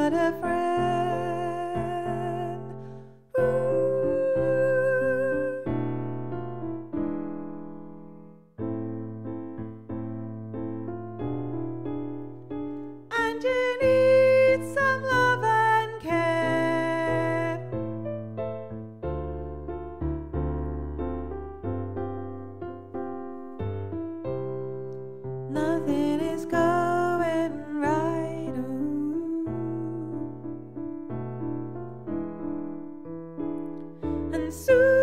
but a friend. Ooh. And you need some love and care. Nothing is good. Soon.